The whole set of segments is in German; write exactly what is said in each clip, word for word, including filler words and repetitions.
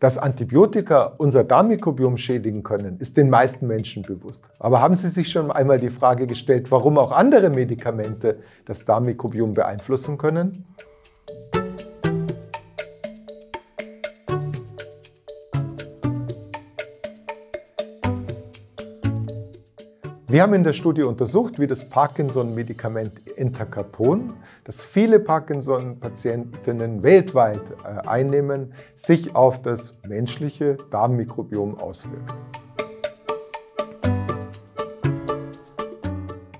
Dass Antibiotika unser Darmmikrobiom schädigen können, ist den meisten Menschen bewusst. Aber haben Sie sich schon einmal die Frage gestellt, warum auch andere Medikamente das Darmmikrobiom beeinflussen können? Wir haben in der Studie untersucht, wie das Parkinson-Medikament Entacapon, das viele Parkinson-Patientinnen weltweit einnehmen, sich auf das menschliche Darmmikrobiom auswirkt.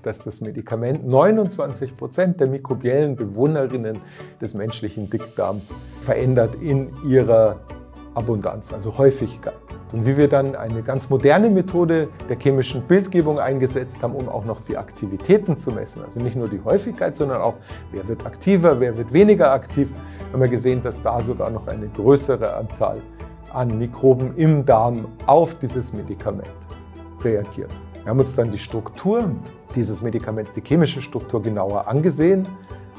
Dass das Medikament neunundzwanzig Prozent der mikrobiellen Bewohnerinnen des menschlichen Dickdarms verändert in ihrer Abundanz, also Häufigkeit. Und wie wir dann eine ganz moderne Methode der chemischen Bildgebung eingesetzt haben, um auch noch die Aktivitäten zu messen, also nicht nur die Häufigkeit, sondern auch, wer wird aktiver, wer wird weniger aktiv, haben wir gesehen, dass da sogar noch eine größere Anzahl an Mikroben im Darm auf dieses Medikament reagiert. Wir haben uns dann die Struktur dieses Medikaments, die chemische Struktur, genauer angesehen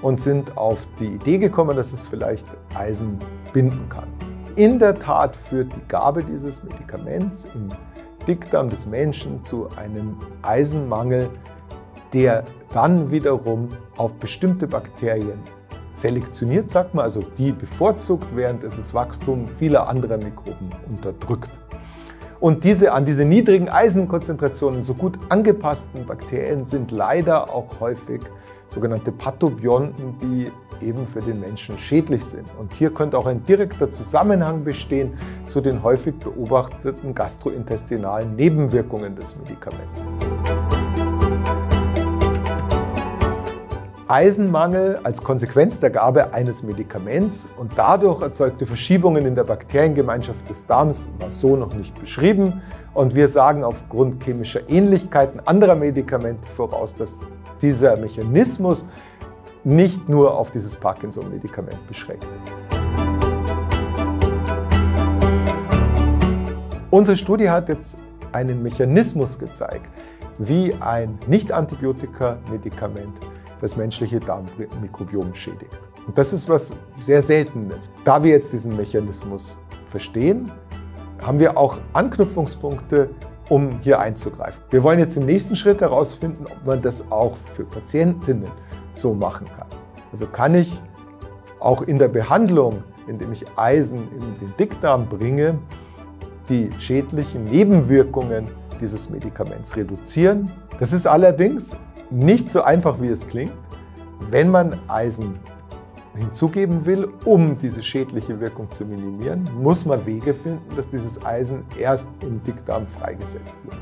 und sind auf die Idee gekommen, dass es vielleicht Eisen binden kann. In der Tat führt die Gabe dieses Medikaments im Dickdarm des Menschen zu einem Eisenmangel, der dann wiederum auf bestimmte Bakterien selektioniert, sagt man, also die bevorzugt, während es das Wachstum vieler anderer Mikroben unterdrückt. Und diese an diese niedrigen Eisenkonzentrationen so gut angepassten Bakterien sind leider auch häufig sogenannte Pathobionten, die eben für den Menschen schädlich sind. Und hier könnte auch ein direkter Zusammenhang bestehen zu den häufig beobachteten gastrointestinalen Nebenwirkungen des Medikaments. Eisenmangel als Konsequenz der Gabe eines Medikaments und dadurch erzeugte Verschiebungen in der Bakteriengemeinschaft des Darms war so noch nicht beschrieben. Und wir sagen aufgrund chemischer Ähnlichkeiten anderer Medikamente voraus, dass dieser Mechanismus nicht nur auf dieses Parkinson-Medikament beschränkt ist. Unsere Studie hat jetzt einen Mechanismus gezeigt, wie ein Nicht-Antibiotika-Medikament das menschliche Darmmikrobiom schädigt. Und das ist was sehr Seltenes. Da wir jetzt diesen Mechanismus verstehen, haben wir auch Anknüpfungspunkte, um hier einzugreifen. Wir wollen jetzt im nächsten Schritt herausfinden, ob man das auch für Patientinnen so machen kann. Also kann ich auch in der Behandlung, indem ich Eisen in den Dickdarm bringe, die schädlichen Nebenwirkungen dieses Medikaments reduzieren. Das ist allerdings nicht so einfach, wie es klingt, wenn man Eisen hinzugeben will, um diese schädliche Wirkung zu minimieren, muss man Wege finden, dass dieses Eisen erst im Dickdarm freigesetzt wird.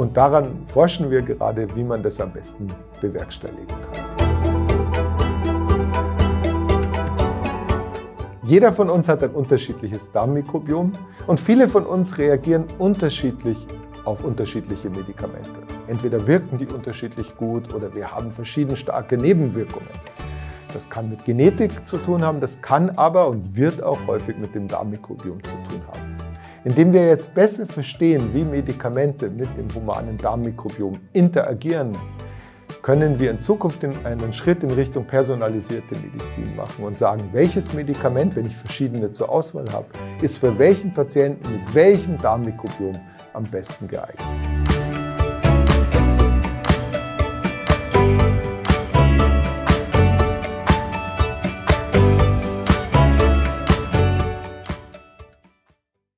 Und daran forschen wir gerade, wie man das am besten bewerkstelligen kann. Jeder von uns hat ein unterschiedliches Darmmikrobiom und viele von uns reagieren unterschiedlich auf unterschiedliche Medikamente. Entweder wirken die unterschiedlich gut oder wir haben verschieden starke Nebenwirkungen. Das kann mit Genetik zu tun haben, das kann aber und wird auch häufig mit dem Darmmikrobiom zu tun haben. Indem wir jetzt besser verstehen, wie Medikamente mit dem humanen Darmmikrobiom interagieren, können wir in Zukunft einen Schritt in Richtung personalisierte Medizin machen und sagen, welches Medikament, wenn ich verschiedene zur Auswahl habe, ist für welchen Patienten mit welchem Darmmikrobiom am besten geeignet.